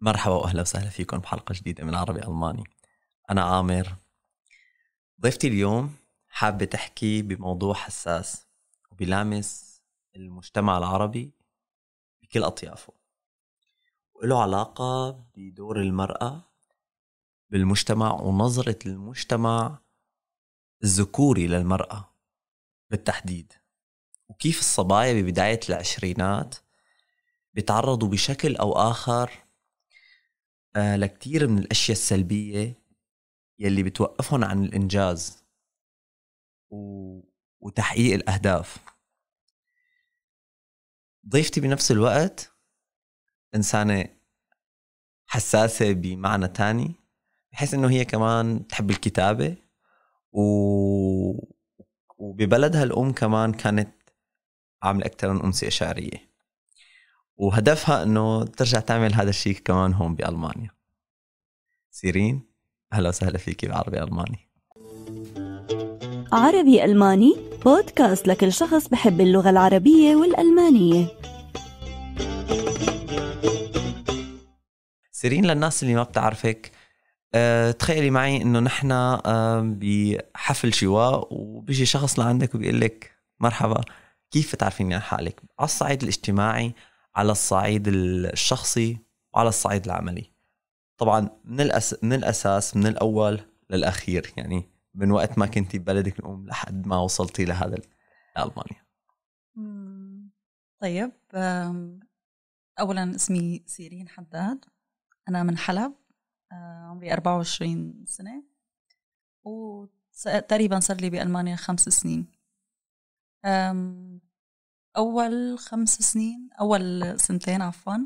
مرحبا وأهلا وسهلا فيكم بحلقة جديدة من عربي ألماني. أنا عامر. ضيفتي اليوم حابة تحكي بموضوع حساس وبيلامس المجتمع العربي بكل أطيافه، وله علاقة بدور المرأة بالمجتمع ونظرة المجتمع الذكوري للمرأة بالتحديد، وكيف الصبايا ببداية العشرينات بيتعرضوا بشكل أو آخر لكتير من الأشياء السلبية يلي بتوقفهم عن الإنجاز وتحقيق الأهداف. ضيفتي بنفس الوقت إنسانة حساسة بمعنى تاني، بحيث إنه هي كمان تحب الكتابة وببلدها الأم كمان كانت عامل أكثر من أمسية شعرية، وهدفها إنه ترجع تعمل هذا الشيء كمان هون بألمانيا. سيرين، أهلا وسهلا فيكي بعربي ألماني. عربي ألماني بودكاست لكل شخص بحب اللغة العربية والألمانية. سيرين، للناس اللي ما بتعرفك، تخيلي معي إنه نحن بحفل شواء وبيجي شخص لعندك وبيقول لك مرحبا، كيف تعرفيني عن حالك؟ على الصعيد الاجتماعي، على الصعيد الشخصي، وعلى الصعيد العملي. طبعا من الأساس، من الأول للأخير، يعني من وقت ما كنتي ببلدك الأم لحد ما وصلتي لهذا ألمانيا. طيب، أولا اسمي سيرين حداد، أنا من حلب، عمري 24 سنة وتقريبا صار لي بألمانيا 5 سنين. أول 5 سنين، أول 2 سنين عفوا،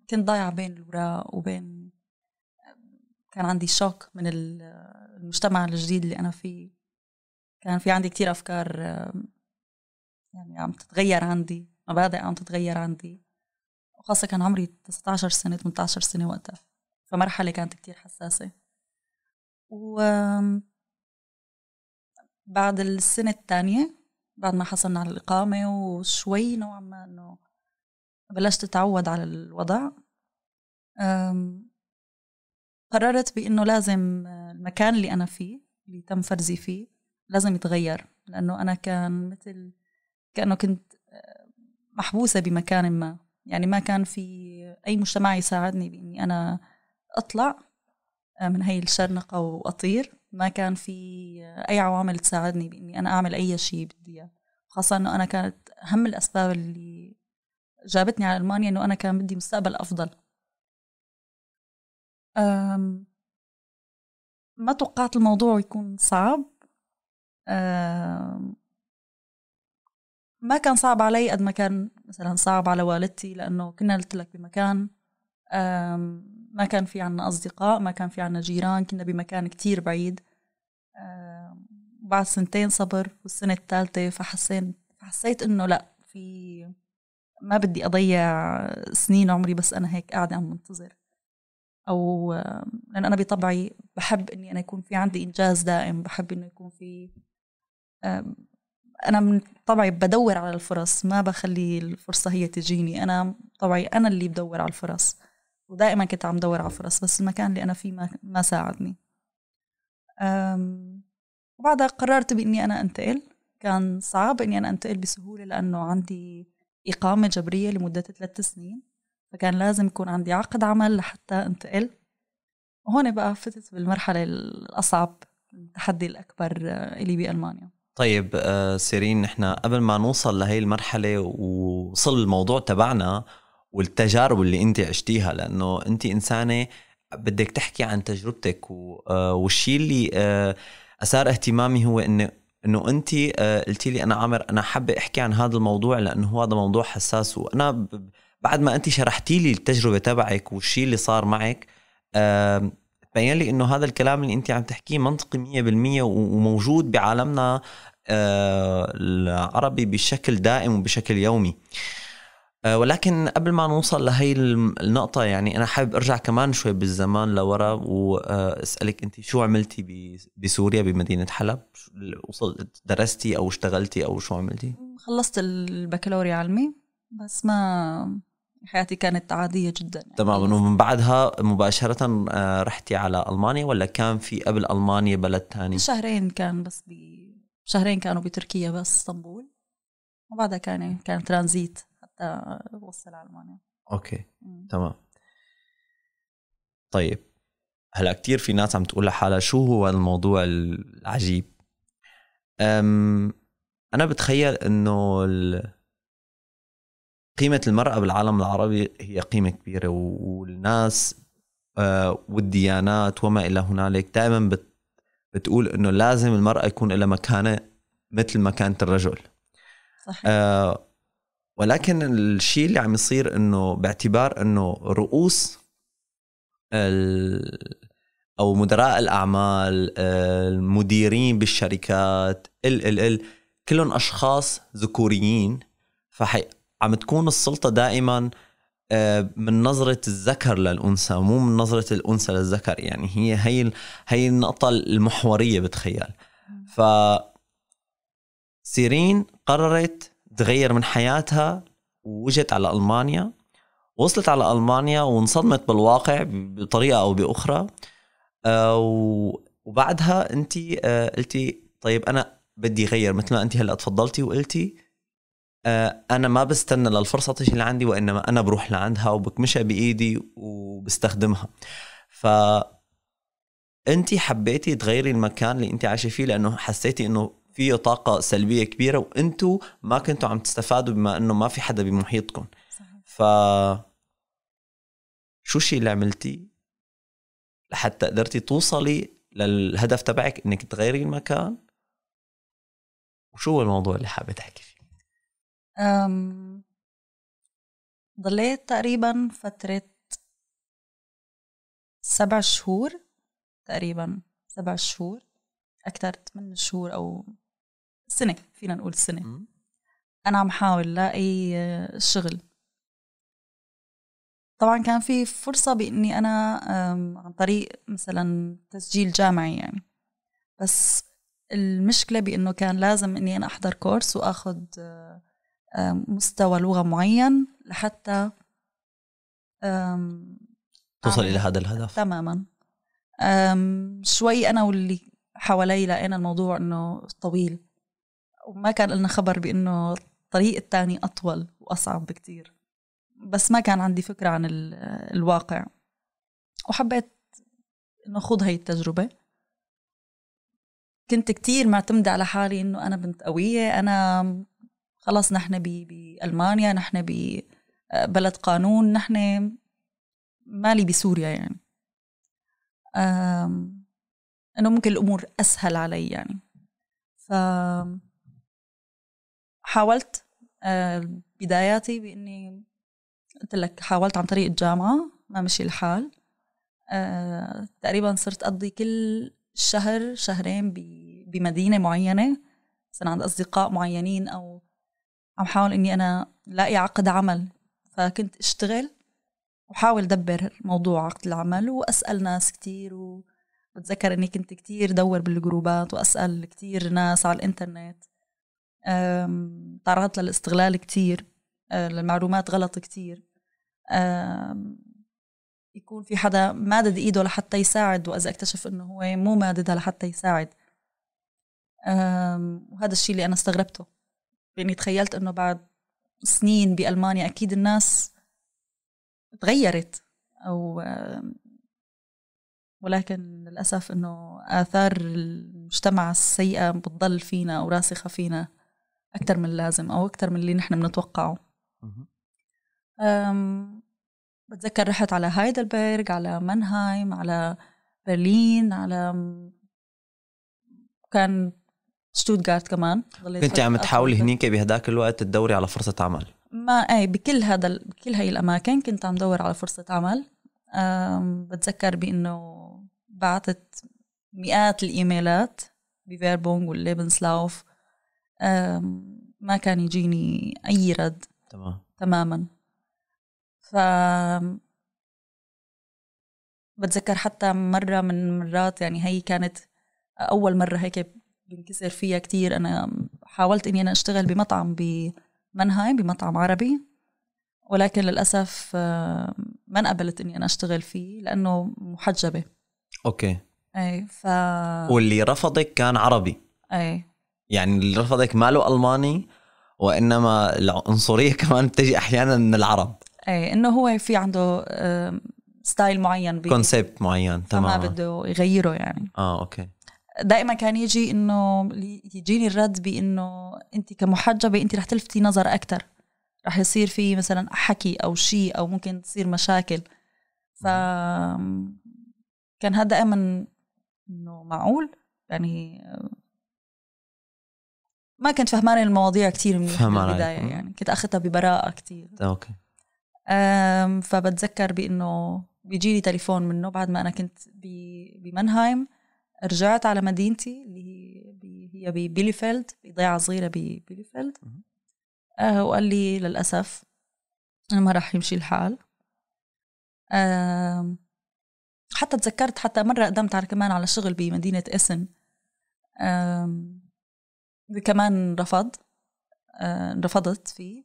كنت ضايعة بين الوراء وبين، كان عندي شوك من المجتمع الجديد اللي أنا فيه. كان في عندي كتير أفكار يعني عم تتغير عندي، مبادئ عم تتغير عندي، وخاصة كان عمري 19 سنة 18 سنة وقتها، فمرحلة كانت كتير حساسة. وبعد السنة الثانية، بعد ما حصلنا على الإقامة وشوي نوعا ما إنه بلشت أتعود على الوضع، قررت بإنه لازم المكان اللي أنا فيه، اللي تم فرزي فيه، لازم يتغير، لأنه أنا كان مثل كأنه كنت محبوسة بمكان ما، يعني ما كان في أي مجتمع يساعدني بإني أنا أطلع من هاي الشرنقة وأطير. ما كان في أي عوامل تساعدني بإني أنا أعمل أي شيء بدي إياه، خاصة إنه أنا كانت أهم الأسباب اللي جابتني على ألمانيا إنه أنا كان بدي مستقبل أفضل. ما توقعت الموضوع يكون صعب، ما كان صعب علي قد ما كان مثلا صعب على والدتي، لأنه كنا قلت لك بمكان ما كان في عنا أصدقاء، ما كان في عنا جيران، كنا بمكان كتير بعيد. بعد 2 سنين صبر والسنة الثالثة فحسيت إنه لأ، في ما بدي أضيع سنين عمري بس أنا هيك قاعدة عم منتظر، أو لأن أنا بطبعي بحب إني أنا يكون في عندي إنجاز دائم، بحب إنه يكون في، أنا من طبعي بدور على الفرص، ما بخلي الفرصة هي تجيني، أنا طبعي أنا اللي بدور على الفرص، ودائما كنت عم دور على فرص، بس المكان اللي أنا فيه ما ساعدني. وبعدها قررت بإني أنا أنتقل. كان صعب إني أنا أنتقل بسهولة، لأنه عندي إقامة جبرية لمدة 3 سنين، فكان لازم يكون عندي عقد عمل لحتى أنتقل. وهون بقى فتت بالمرحلة الأصعب، التحدي الأكبر اللي بألمانيا. طيب سيرين، إحنا قبل ما نوصل لهي المرحلة ووصل الموضوع تبعنا والتجارب اللي انت عشتيها، لانه انت انسانه بدك تحكي عن تجربتك، والشيء اللي اثار اهتمامي هو انه انت قلتي لي انا عامر انا حابه احكي عن هذا الموضوع لانه هذا موضوع حساس، وانا بعد ما انت شرحتي لي التجربه تبعك والشيء اللي صار معك تبين لي انه هذا الكلام اللي انت عم تحكيه منطقي 100% وموجود بعالمنا العربي بشكل دائم وبشكل يومي. ولكن قبل ما نوصل لهي النقطة، يعني أنا حابب أرجع كمان شوي بالزمان لورا وأسألك أنت شو عملتي بسوريا بمدينة حلب؟ وصلت درستي أو اشتغلتي أو شو عملتي؟ خلصت البكالوريا علمي، بس ما حياتي كانت عادية جدا يعني. تمام. ومن بعدها مباشرة رحتي على ألمانيا ولا كان في قبل ألمانيا بلد تاني؟ شهرين كان بس شهرين كانوا بتركيا بس اسطنبول، وبعدها كان ترانزيت حتى وصل على ألمانيا. اوكي تمام. طيب هلا كتير في ناس عم تقول لحالها شو هو الموضوع العجيب. انا بتخيل انه قيمة المرأة بالعالم العربي هي قيمة كبيرة، والناس والديانات وما إلى هنالك دائما بتقول إنه لازم المرأة يكون لها مكانة مثل مكانة الرجل. صحيح. ولكن الشيء اللي عم يصير إنه باعتبار إنه رؤوس أو مدراء الأعمال، المديرين بالشركات، كلهم أشخاص ذكوريين، فحق عم تكون السلطة دائما من نظرة الذكر للأنثى مو من نظرة الأنثى للذكر. يعني هي النقطة المحورية بتخيل. فسيرين قررت تغير من حياتها ووجت على ألمانيا، وصلت على ألمانيا وانصدمت بالواقع بطريقة أو بأخرى. وبعدها أنت قلتي طيب أنا بدي غير، مثل ما أنت هلأ تفضلتي وقلتي أنا ما بستنى للفرصة تجي لعندي، وإنما أنا بروح لعندها وبكمشها بإيدي وبستخدمها. فأنتي حبيتي تغيري المكان اللي أنت عايشة فيه لأنه حسيتي إنه فيه طاقة سلبية كبيرة وإنتوا ما كنتوا عم تستفادوا بما إنه ما في حدا بمحيطكم. صحيح. شو الشيء اللي عملتي لحتى قدرتي توصلي للهدف تبعك إنك تغيري المكان، وشو هو الموضوع اللي حابة تحكي فيه؟ ضليت تقريبا فترة 7 شهور، تقريبا 7 شهور، أكثر 8 شهور أو سنة، فينا نقول سنة. أنا عم حاول لاقي شغل. طبعا كان في فرصة بإني أنا عن طريق مثلا تسجيل جامعي يعني، بس المشكلة بإنه كان لازم إني أنا أحضر كورس وأخذ مستوى لغة معين لحتى توصل إلى هذا الهدف. تماما. شوي أنا واللي حوالي لقينا الموضوع إنه طويل، وما كان لنا خبر بإنه الطريق الثاني أطول وأصعب بكتير، بس ما كان عندي فكرة عن الواقع، وحبيت إنه أخوض هاي التجربة. كنت كتير معتمدة على حالي إنه أنا بنت قوية، أنا خلاص نحن بألمانيا، نحن ببلد قانون، نحن مالي بسوريا يعني، أنه ممكن الأمور أسهل علي يعني. فحاولت بداياتي بإني قلت لك حاولت عن طريق الجامعة، ما مشي الحال. تقريبا صرت أقضي كل شهر شهرين بمدينة معينة، صرنا عند أصدقاء معينين، أو عم حاول إني أنا لاقي عقد عمل. فكنت أشتغل وحاول دبر موضوع عقد العمل وأسأل ناس كتير، وبتذكر إني كنت كتير دور بالجروبات وأسأل كتير ناس على الإنترنت. تعرضت للاستغلال كتير، للمعلومات غلط كتير، يكون في حدا مادد إيده لحتى يساعد، وإذا اكتشف إنه هو مو ماددها لحتى يساعد. وهذا الشيء اللي أنا استغربته، لأني تخيلت أنه بعد سنين بألمانيا أكيد الناس تغيرت، أو ولكن للأسف أنه آثار المجتمع السيئة بتضل فينا أو راسخة فينا أكثر من اللازم أو أكثر من اللي نحن بنتوقعه. بتذكر رحت على هايدلبرغ، على منهايم، على برلين، على كان شتوتغارت كمان. كنت عم تحاولي هنيك بهداك الوقت تدوري على فرصة عمل؟ ما اي بكل هاي الأماكن كنت عم دور على فرصة عمل. بتذكر بأنه بعثت مئات الإيميلات بفيربونغ والليبنسلاوف، ما كان يجيني أي رد. تمام. تماما. بتذكر حتى مرة من مرات يعني، هي كانت أول مرة هيك بنكسر فيها كتير. أنا حاولت إني أنا أشتغل بمطعم بمنهايم، بمطعم عربي، ولكن للأسف ما انقبلت إني أنا أشتغل فيه لأنه محجبة. أوكي. أي واللي رفضك كان عربي. أي. يعني اللي رفضك ماله ألماني وإنما العنصرية كمان بتجي أحيانا من العرب. أي إنه هو في عنده ستايل معين. كونسبت معين. فما بده يغيره يعني. أوكي. دائما كان يجي إنه يجيني الرد بإنه أنت كمحجبة أنت رح تلفتي نظر أكتر. رح يصير في مثلا حكي أو شيء أو ممكن تصير مشاكل. فكان هذا دائما إنه معقول يعني ما كنت فهمان المواضيع كتير من البداية يعني كنت أخذتها ببراءة كتير. أوكي. فبتذكر بإنه بيجيلي تليفون منه بعد ما أنا كنت بمنهايم رجعت على مدينتي اللي هي ببيليفيلد بضيعة صغيرة ببيليفيلد وقال لي للأسف أنا ما راح يمشي الحال. حتى تذكرت حتى مرة قدمت على كمان على شغل بمدينة إسن كمان رفضت فيه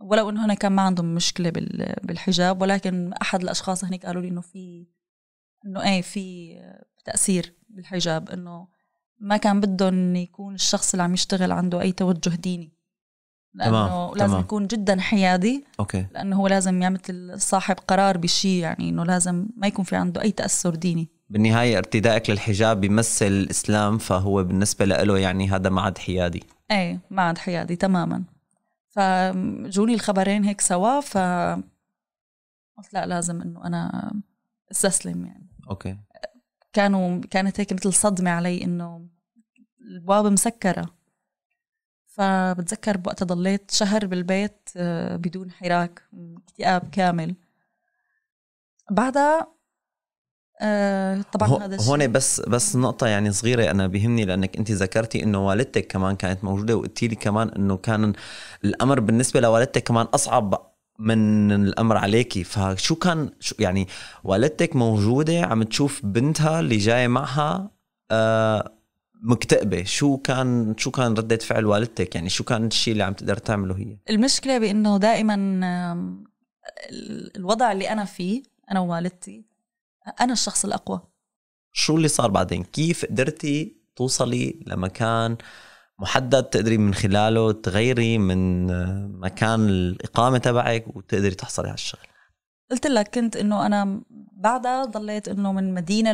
ولو إنه هنا كان ما عندهم مشكلة بالحجاب ولكن أحد الأشخاص هناك قالوا لي إنه في تأثير بالحجاب إنه ما كان بدهم يكون الشخص اللي عم يشتغل عنده أي توجه ديني لأنه لازم يكون جدا حيادي. أوكي. لأنه هو لازم يعمل صاحب قرار بشيء يعني إنه لازم ما يكون في عنده أي تأثر ديني. بالنهاية ارتدائك للحجاب بيمثل الإسلام فهو بالنسبة له يعني هذا ما عاد حيادي. إيه ما عاد حيادي تماما. فجوني الخبرين هيك سوا قلت لا لازم إنه أنا استسلم يعني. أوكي. كانت هيك مثل صدمة علي إنه البوابة مسكرة. فبتذكر بوقتها ضليت شهر بالبيت بدون حراك اكتئاب كامل. بعدها طبعا هذا هون بس نقطة يعني صغيرة أنا بيهمني لأنك أنت ذكرتي إنه والدتك كمان كانت موجودة وقلتي لي كمان إنه كان الأمر بالنسبة لوالدتك كمان أصعب من الأمر عليكي. فشو كان يعني والدتك موجودة عم تشوف بنتها اللي جاية معها مكتئبة شو كان ردة فعل والدتك يعني شو كان الشيء اللي عم تقدر تعمله هي؟ المشكلة بأنه دائما الوضع اللي أنا فيه أنا ووالدتي أنا الشخص الأقوى. شو اللي صار بعدين؟ كيف قدرتي توصلي لمكان محدد تقدري من خلاله تغيري من مكان الإقامة تبعك وتقدري تحصلي على الشغل؟ قلت لك كنت إنه أنا بعدها ضليت إنه من مدينة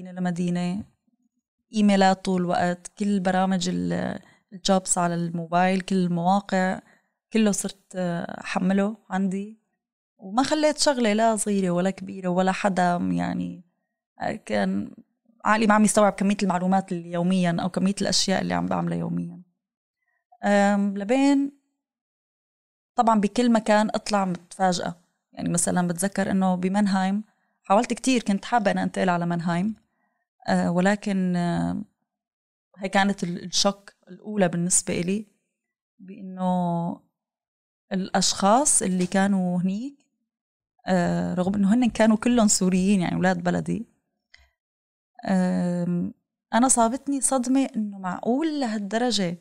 لمدينة إيميلات طول الوقت كل برامج الجوبس على الموبايل كل المواقع كله صرت أحمله عندي وما خليت شغلة لا صغيرة ولا كبيرة ولا حدا يعني كان عقلي ما عم يستوعب كمية المعلومات اللي يوميا أو كمية الأشياء اللي عم بعملها يوميا. لبين طبعا بكل مكان أطلع متفاجأة يعني مثلا بتذكر إنه بمنهايم حاولت كتير كنت حابة أنا أنتقل على منهايم ولكن هي كانت الشوك الأولى بالنسبة إلي بأنه الأشخاص اللي كانوا هنيك رغم أنه هن كانوا كلهم سوريين يعني أولاد بلدي أنا صابتني صدمة أنه معقول لهالدرجة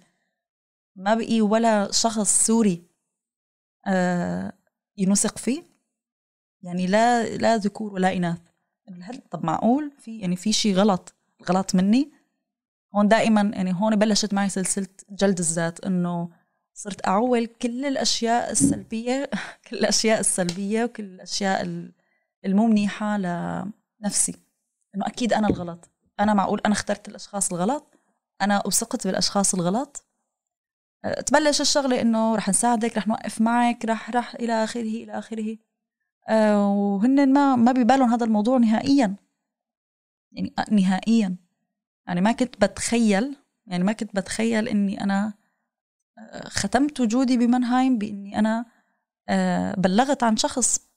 ما بقي ولا شخص سوري ينسق فيه يعني لا ذكور ولا إناث. طب معقول في يعني في شيء غلط مني هون. دائما يعني هون بلشت معي سلسلة جلد الذات إنه صرت أعول كل الأشياء السلبية وكل الأشياء المو منيحة لنفسي إنه أكيد أنا الغلط أنا معقول أنا اخترت الأشخاص الغلط أنا وثقت بالأشخاص الغلط. تبلش الشغلة إنه رح نساعدك رح نوقف معك رح إلى آخره وهن ما ببالهم هذا الموضوع نهائيا يعني نهائيا. يعني ما كنت بتخيل اني انا ختمت وجودي بمنهايم باني انا بلغت عن شخص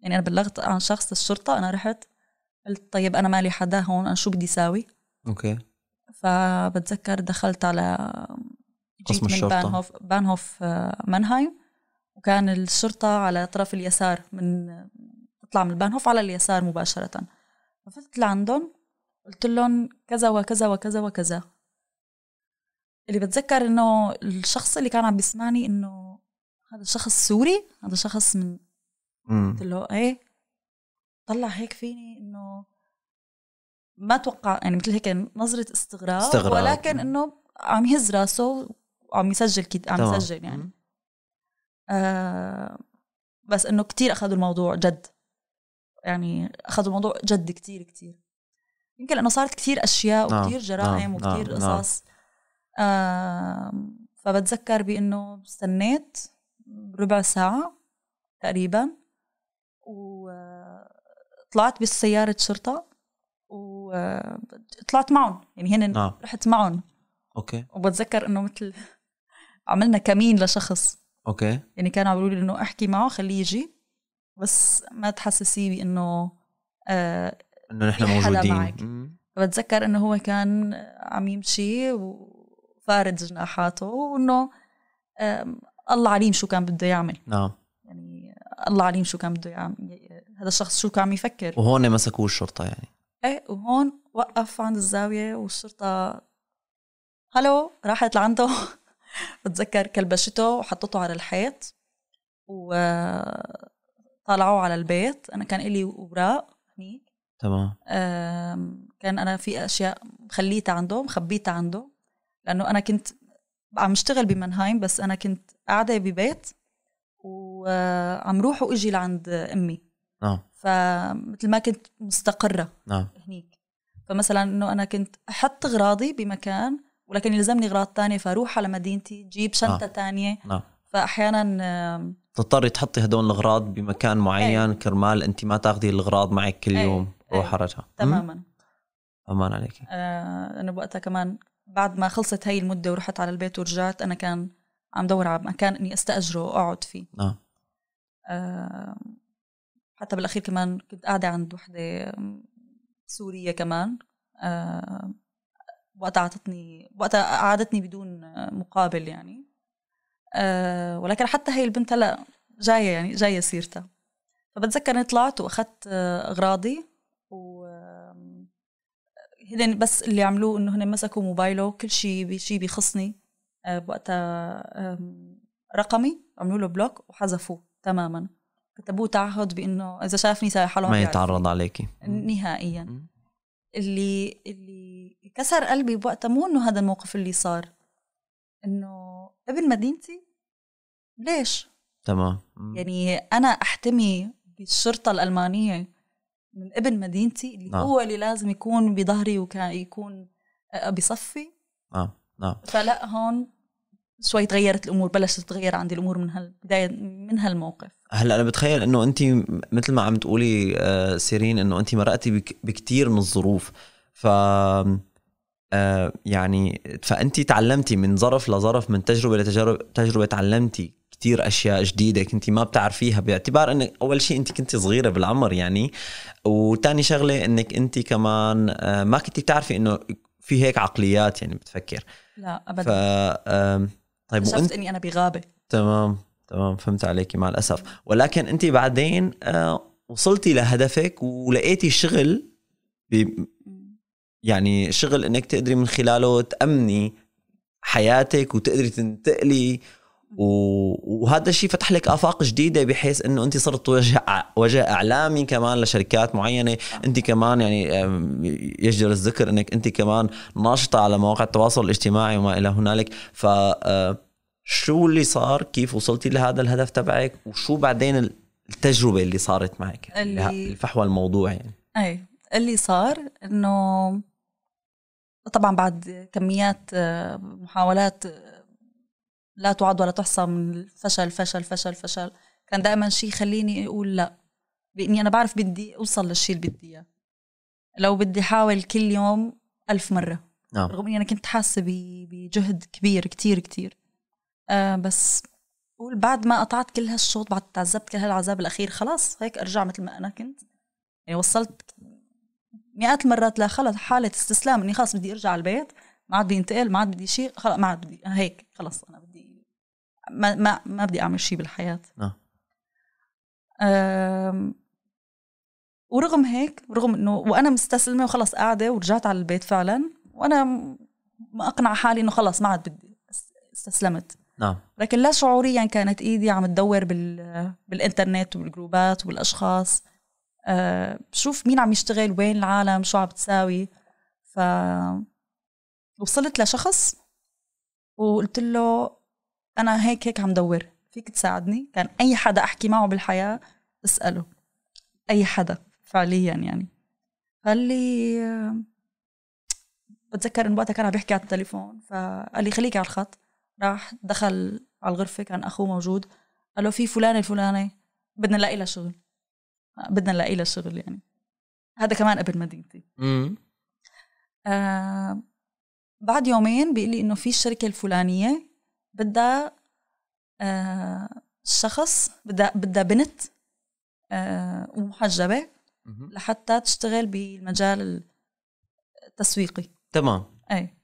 يعني انا بلغت عن شخص الشرطة. انا رحت قلت طيب انا مالي حدا هون انا شو بدي ساوي. اوكي. فبتذكر دخلت على قسم الشرطة بانهوف منهايم وكان الشرطة على طرف اليسار من تطلع من البانهوف على اليسار مباشرة. ففتت لعندهم قلت لهم كذا وكذا وكذا وكذا. اللي بتذكر إنه الشخص اللي كان عم بيسمعني إنه هذا شخص سوري، هذا شخص من قلت له ايه، طلع هيك فيني انه ما توقع يعني مثل هيك نظرة استغراب ولكن انه عم يهز راسه وعم يسجل عم يسجل يعني بس انه كتير اخذوا الموضوع جد، يعني اخذوا الموضوع جد كتير كتير، يمكن لانه صارت كتير اشياء وكتير جرائم وكتير قصص. فبتذكر بانه استنيت ربع ساعة تقريبا وطلعت بالسيارة شرطة وطلعت معهم، يعني هن رحت معهم. اوكي. وبتذكر انه مثل عملنا كمين لشخص. اوكي. يعني كانوا عم يقولوا انه احكي معه خليه يجي بس ما تحسسيه بانه انه نحن موجودين. فبتذكر انه هو كان عم يمشي وفارد جناحاته وانه الله عليم شو كان بده يعمل. نعم. يعني الله عليم شو كان بده يعمل، هذا الشخص شو كان عم يفكر. وهون مسكوه الشرطة يعني. ايه. وهون وقف عند الزاوية والشرطة هلو راحت لعنده. بتذكر كلبشته وحطته على الحيط وطلعوا على البيت. أنا كان إلي أوراق هنيك. تمام. كان أنا في أشياء خليتها عنده مخبيتها عنده، لأنه أنا كنت عم اشتغل بمنهايم بس أنا كنت قاعدة ببيت وعم روح وأجي لعند أمي. فمثل ما كنت مستقرة هنيك، فمثلا أنه أنا كنت أحط أغراضي بمكان ولكن يلزمني أغراض تانية فأروح على مدينتي جيب شنطة تانية. فأحيانا تضطري تحطي هدول الأغراض بمكان معين كرمال أنت ما تاخدي الأغراض معك كل يوم وحرجها. تماما. أمان عليك. أنا بوقتها كمان بعد ما خلصت هاي المدة ورحت على البيت ورجعت، أنا كان عم دور على مكان أني أستأجره وأقعد فيه. حتى بالأخير كمان كنت قاعدة عند وحدة سورية كمان، وقتها أعادتني بدون مقابل يعني. ولكن حتى هاي البنت هلا جاية يعني جاية سيرتها. فبتذكر أني طلعت وأخذت أغراضي وهن بس اللي عملوه إنه هن مسكوا موبايله كل شيء بيخصني وقتها، رقمي عملوا له بلوك وحذفوه تماماً، كتبوه تعهد بإنه إذا شافني سيحاله ما يتعرض عليكي نهائياً. اللي كسر قلبي بوقتها مو انه هذا الموقف اللي صار، انه ابن مدينتي ليش؟ تمام. يعني انا احتمي بالشرطه الالمانيه من ابن مدينتي اللي هو اللي لازم يكون بظهري ويكون بصفي. فلا، هون شوي تغيرت الامور، بلشت تتغير عندي الامور من هالبدايه من هالموقف. هلا انا بتخيل انه انت مثل ما عم تقولي سيرين انه انت مرقتي بكثير من الظروف، ف يعني فانت تعلمتي من ظرف لظرف، من تجربه لتجربه تعلمتي كثير اشياء جديده كنت ما بتعرفيها، باعتبار انك اول شيء انت كنت صغيره بالعمر يعني، وثاني شغله انك انت كمان ما كنت بتعرفي انه في هيك عقليات يعني بتفكر. لا ابدا. ف طيب شفت اني انا بغابه. تمام فهمت عليكي مع الاسف. ولكن انت بعدين وصلتي لهدفك ولقيتي شغل يعني شغل انك تقدري من خلاله تامني حياتك وتقدري تنتقلي، وهذا الشيء فتح لك افاق جديده بحيث انه انت صرت وجه اعلامي كمان لشركات معينه. انت كمان يعني يجدر الذكر انك انت كمان ناشطه على مواقع التواصل الاجتماعي وما الى هنالك. ف شو اللي صار؟ كيف وصلتي لهذا الهدف تبعك؟ وشو بعدين التجربه اللي صارت معك الفحوى الموضوع يعني؟ اي اللي صار انه طبعا بعد كميات محاولات لا تعد ولا تحصى من الفشل فشل فشل فشل، كان دائما شيء يخليني اقول لا، باني انا بعرف بدي اوصل للشيء اللي بدي اياه لو بدي احاول كل يوم 1000 مره. رغم اني انا كنت حاسه بجهد كبير كتير بس قول بعد ما قطعت كل هالشوط، بعد تعذبت كل هالعذاب الاخير، خلاص هيك ارجع مثل ما انا كنت. يعني وصلت مئات المرات لخلص حاله استسلام، اني خلاص بدي ارجع على البيت، ما عاد بدي انتقل، ما عاد بدي شيء، خلاص ما عاد بدي هيك، خلاص انا بدي ما بدي أعمل شيء بالحياة. ورغم هيك، رغم إنه وأنا مستسلمة وخلص قاعدة ورجعت على البيت فعلا، وأنا ما أقنع حالي إنه خلص ما عاد بدي، استسلمت. نعم. لكن لا شعوريا كانت إيدي عم تدور بالإنترنت والجروبات والأشخاص، بشوف مين عم يشتغل، وين العالم، شو عم تساوي. فوصلت لشخص وقلت له أنا هيك هيك عم دور، فيك تساعدني؟ كان أي حدا أحكي معه بالحياة أسأله، أي حدا فعليا يعني. قال لي، بتذكر إن وقتها كان عم بيحكي على التليفون، فقال لي خليكي على الخط. راح دخل على الغرفة، كان أخوه موجود، قال له في فلانة الفلانة بدنا نلاقي لها شغل، بدنا نلاقي لها شغل يعني. هذا كمان قبل مدينتي. بعد يومين بيقول لي إنه في الشركة الفلانية بدها شخص، بدها بنت ومحجبة لحتى تشتغل بالمجال التسويقي. تمام. أي.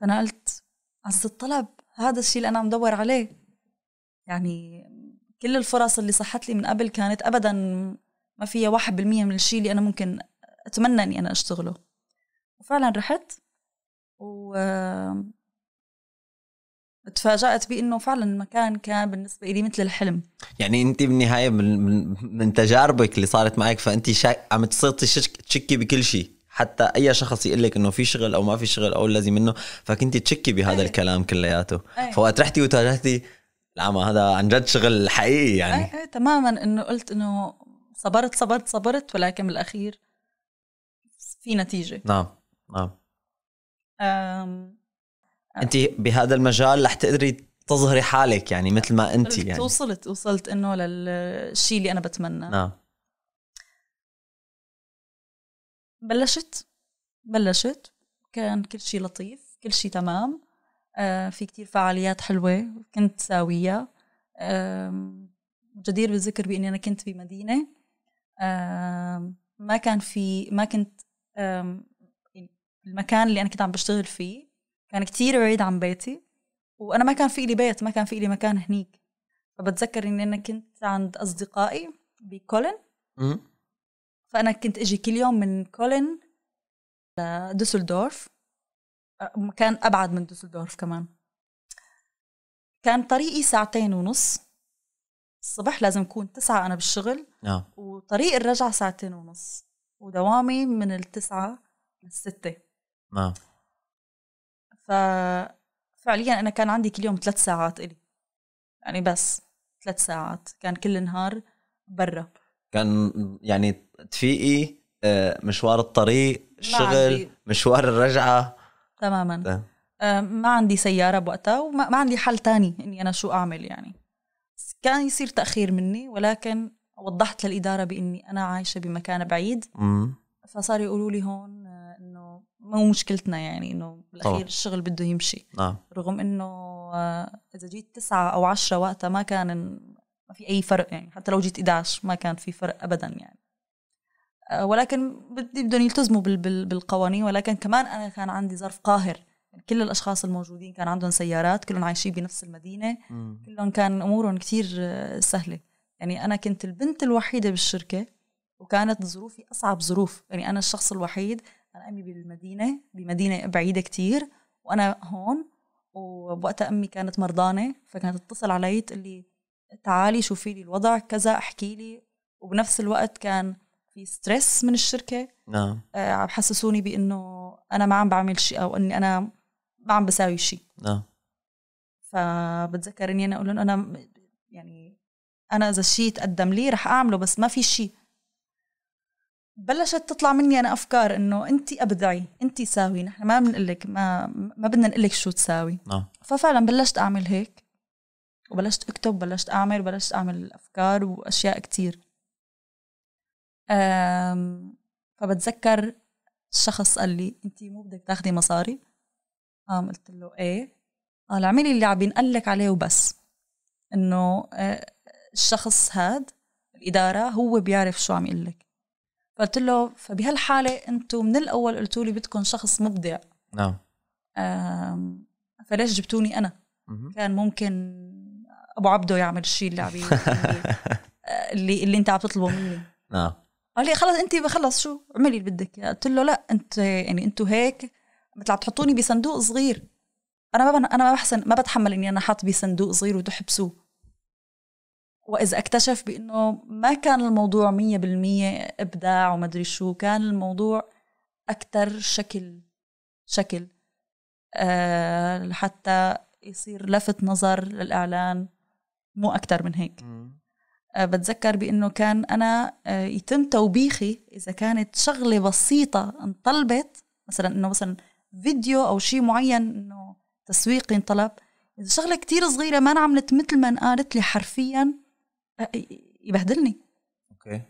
فأنا قلت عز الطلب، هذا الشيء اللي أنا عم دور عليه يعني. كل الفرص اللي صحت لي من قبل كانت أبدا ما فيها 1% من الشيء اللي أنا ممكن أتمنى أني أنا أشتغله. وفعلا رحت و تفاجأت بأنه فعلا المكان كان بالنسبة لي مثل الحلم يعني. أنت بالنهاية من تجاربك اللي صارت معك، فأنت عم تصيرتي تشكي بكل شيء، حتى أي شخص يقول لك إنه في شغل أو ما في شغل أو الذي منه، فكنتي تشكي بهذا الكلام كلياته. فوقت رحتي وتواجهتي العمى، هذا عن جد شغل حقيقي يعني. أي تماما. إنه قلت إنه صبرت صبرت صبرت، ولكن بالأخير في نتيجة. نعم نعم. أنت بهذا المجال رح تقدري تظهري حالك يعني مثل ما أنت يعني. وصلت إنه للشيء اللي أنا بتمنى. نعم. بلشت كان كل شيء لطيف، كل شيء تمام. في كتير فعاليات حلوة كنت ساوية. جدير بالذكر بإني أنا كنت بمدينة ما كنت المكان اللي أنا كنت عم بشتغل فيه كان كتير بعيد عن بيتي، وأنا ما كان في لي بيت، ما كان في لي مكان هنيك. فبتذكر إني أنا كنت عند أصدقائي بكولن، فأنا كنت أجي كل يوم من كولن لدوسلدورف، مكان أبعد من دوسلدورف كمان. كان طريقي 2.5 ساعة، الصبح لازم أكون 9 أنا بالشغل، وطريق الرجعة 2.5 ساعة، ودوامي من 9 ل 6. نعم. ففعليا أنا كان عندي كل يوم 3 ساعات إلي يعني، بس 3 ساعات كان كل نهار برا. كان يعني تفيقي مشوار الطريق، الشغل، مشوار الرجعة. تماما. ما عندي سيارة بوقتها، وما عندي حل تاني إني أنا شو أعمل يعني. كان يصير تأخير مني، ولكن وضحت للإدارة بإني أنا عايشة بمكان بعيد. فصار يقولوا لي هون إنه مو مشكلتنا يعني، إنه بالأخير الشغل بده يمشي. رغم إنه إذا جيت 9 أو 10 وقتها ما في أي فرق يعني، حتى لو جيت 11 ما كان في فرق أبدا يعني. ولكن بدهم يلتزموا بالقوانين. ولكن كمان أنا كان عندي ظرف قاهر يعني، كل الأشخاص الموجودين كان عندهم سيارات، كلهم عايشين بنفس المدينة، كلهم كان أمورهم كتير سهلة يعني. أنا كنت البنت الوحيدة بالشركة، وكانت ظروفي أصعب ظروف يعني. أنا الشخص الوحيد، أنا أمي بالمدينة، بمدينة بعيدة كتير، وأنا هون. ووقتها أمي كانت مرضانة، فكانت تتصل علي تقول لي تعالي شوفي لي الوضع كذا، احكي لي. وبنفس الوقت كان في ستريس من الشركه. نعم. عم حسسوني بانه انا ما عم بعمل شيء، او اني انا ما عم بساوي شيء. نعم. فبتذكر اني انا اقول لهم انا يعني انا اذا الشيء تقدم لي رح اعمله، بس ما في شيء. بلشت تطلع مني انا افكار انه انت ابدعي، انت ساوي، نحن ما بنقول لك، ما بدنا نقول لك شو تساوي. نعم. ففعلا بلشت اعمل هيك، وبلشت أكتب، بلشت أعمل أفكار وأشياء كتير. فبتذكر الشخص قال لي أنتي مو بدك تاخدي مصاري؟ قلت له إيه. قال اعملي اللي عم بينقال لك عليه وبس، إنه الشخص هاد الإدارة هو بيعرف شو عم يقول لك. فقلت له فبهالحالة أنتوا من الأول قلتوا لي بدكم شخص مبدع. نعم. فليش جبتوني أنا؟ كان ممكن أبو عبده يعمل الشيء اللي اللي أنت عم تطلبه مني. نعم. قال لي خلص أنت بخلص، شو اعملي اللي بدك إياه. قلت له لا، أنت يعني أنتوا هيك مثل عم تحطوني بصندوق صغير، انا ما بتحمل اني انا حاط بصندوق صغير وتحبسوه. واذا اكتشف بانه ما كان الموضوع 100% ابداع وما ادري شو، كان الموضوع اكثر شكل حتى يصير لفت نظر للاعلان، مو اكثر من هيك. بتذكر بانه كان انا يتم توبيخي اذا كانت شغله بسيطه انطلبت، مثلا انه مثلا فيديو او شيء معين انه تسويقي انطلب، إذا شغله كتير صغيره ما عملت مثل ما انقالت لي حرفيا يبهدلني. اوكي.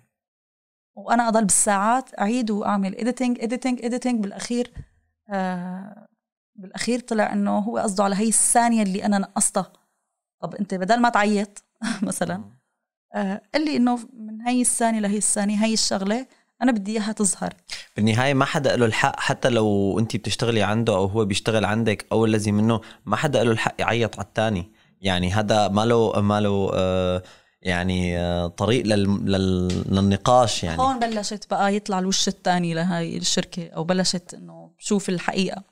وانا اضل بالساعات اعيد واعمل اديتنج بالاخير طلع انه هو قصده على هي الثانيه اللي انا نقصتها. طب انت بدل ما تعيط مثلا قال لي انه من هي الثانيه لهي الثانيه هي الشغله انا بدي اياها تظهر. بالنهايه ما حدا له الحق، حتى لو انت بتشتغلي عنده او هو بيشتغل عندك او الذي منه، ما حدا له الحق يعيط على الثاني. يعني هذا ما له يعني طريق للنقاش. يعني هون بلشت بقى يطلع الوش الثاني لهي الشركه، او بلشت انه شوف الحقيقه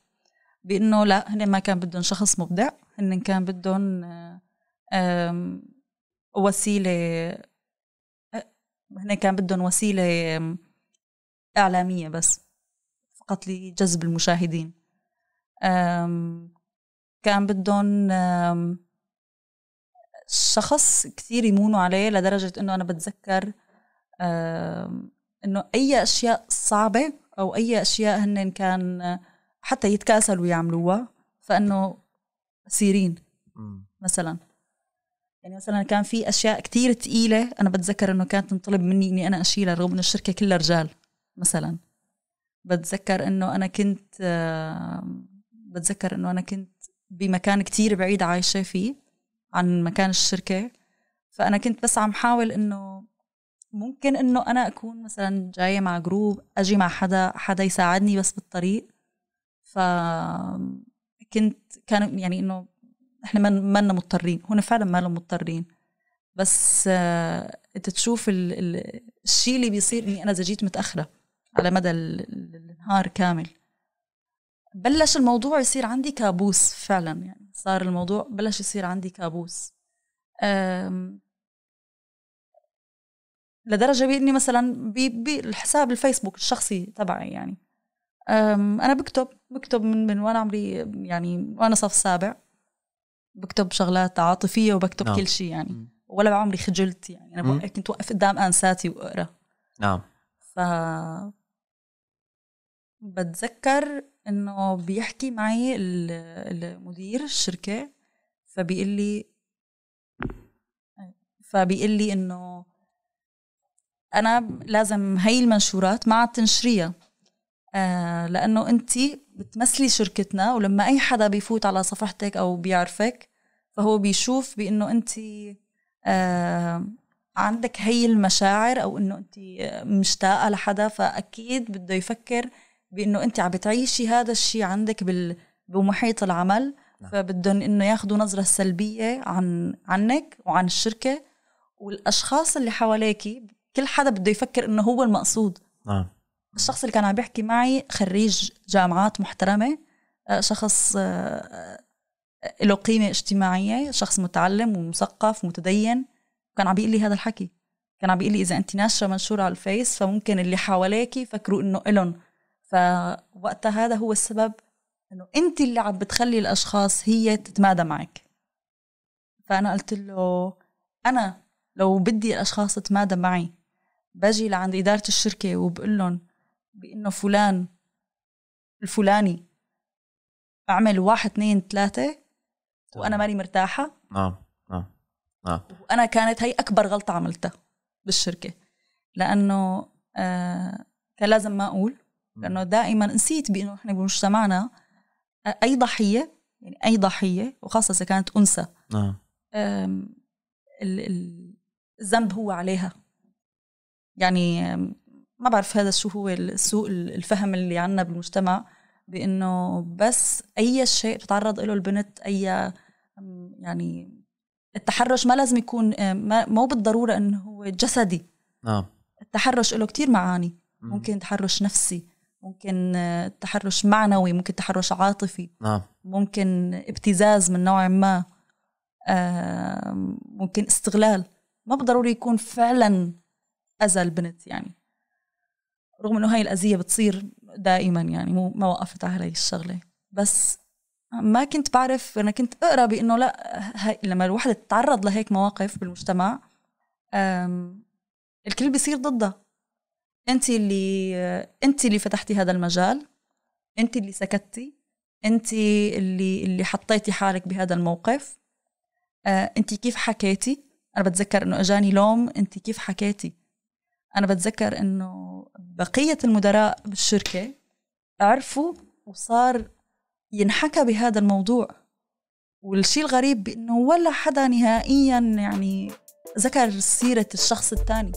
بانه لا، هن ما كان بدهم شخص مبدع، هن كان بدهم وسيله، هن كان بدهم وسيله إعلامية بس فقط لجذب المشاهدين. كان بدهم شخص كثير يمونوا عليه، لدرجة إنه أنا بتذكر إنه أي أشياء صعبة أو أي أشياء هن كان حتى يتكاسلوا يعملوها، فإنه سيرين مثلا، يعني مثلا كان في أشياء كثير ثقيلة أنا بتذكر إنه كانت تنطلب مني إني أنا أشيلها رغم إن الشركة كلها رجال. مثلا بتذكر انه انا كنت بمكان كتير بعيد عايشه فيه عن مكان الشركه، فانا كنت بس عم حاول انه ممكن انه انا اكون مثلا جايه مع جروب، اجي مع حدا يساعدني بس بالطريق. كان يعني انه احنا ما لنا مضطرين، هون فعلا ما لنا مضطرين، بس انت تشوف الشيء اللي بيصير اني انا زجيت متاخره على مدى النهار كامل. بلش الموضوع يصير عندي كابوس فعلا، يعني صار الموضوع بلش يصير عندي كابوس، لدرجة بإني مثلا بالحساب الفيسبوك الشخصي تبعي، يعني أنا بكتب من وأنا عمري، يعني وأنا صف سابع بكتب شغلات عاطفية وبكتب كل شيء، يعني ولا بعمري خجلت، يعني أنا كنت وقف قدام أنساتي وأقرأ. نعم. بتذكر انه بيحكي معي المدير الشركه، فبيقول لي انه انا لازم هي المنشورات ما عاد تنشريها، لانه انت بتمثلي شركتنا، ولما اي حدا بيفوت على صفحتك او بيعرفك فهو بيشوف بانه انت عندك هي المشاعر، او انه انت مشتاقه لحدا، فاكيد بده يفكر بانه انت عم بتعيشي هذا الشيء عندك بمحيط العمل. فبدهم انه ياخذوا نظره سلبيه عنك وعن الشركه، والاشخاص اللي حواليكي كل حدا بده يفكر انه هو المقصود. الشخص اللي كان عم بيحكي معي خريج جامعات محترمه، شخص له قيمه اجتماعيه، شخص متعلم ومثقف ومتدين، كان عم بيقول لي هذا الحكي. كان عم بيقول لي اذا انت ناشره منشوره على الفيس فممكن اللي حواليك يفكروا انه الن، فوقتها هذا هو السبب انه انت اللي عم بتخلي الاشخاص هي تتمادى معك. فانا قلت له انا لو بدي الاشخاص تتمادى معي باجي لعند اداره الشركه وبقول لهم بانه فلان الفلاني اعمل 1 2 3 وانا ماني مرتاحه. وأنا كانت هي أكبر غلطة عملتها بالشركة، لأنه كان لازم ما أقول، لأنه دائما نسيت بأنه إحنا بمجتمعنا أي ضحية، يعني أي ضحية وخاصة إذا كانت أنثى، الذنب هو عليها. يعني ما بعرف هذا شو هو السوء الفهم اللي عنا بالمجتمع، بأنه بس أي شيء تتعرض له البنت، أي يعني التحرش ما لازم يكون، ما هو بالضرورة أنه هو جسدي. التحرش له كتير معاني، ممكن تحرش نفسي، ممكن تحرش معنوي، ممكن تحرش عاطفي، ممكن ابتزاز من نوع ما، ممكن استغلال، ما بالضروري يكون فعلا أذى البنت يعني، رغم انه هاي الأذية بتصير دائما يعني، مو ما وقفت على هاي الشغلة، بس ما كنت بعرف. انا كنت اقرا بانه لا، لما الوحده تتعرض لهيك مواقف بالمجتمع الكل بيصير ضدها، انت اللي فتحتي هذا المجال، انت اللي سكتتي، انت اللي حطيتي حالك بهذا الموقف، انت كيف حكيتي. انا بتذكر انه اجاني لوم، انت كيف حكيتي. انا بتذكر انه بقيه المدراء بالشركه عرفوا وصار ينحكى بهذا الموضوع، والشيء الغريب بأنه ولا حدا نهائياً يعني ذكر سيرة الشخص الثاني.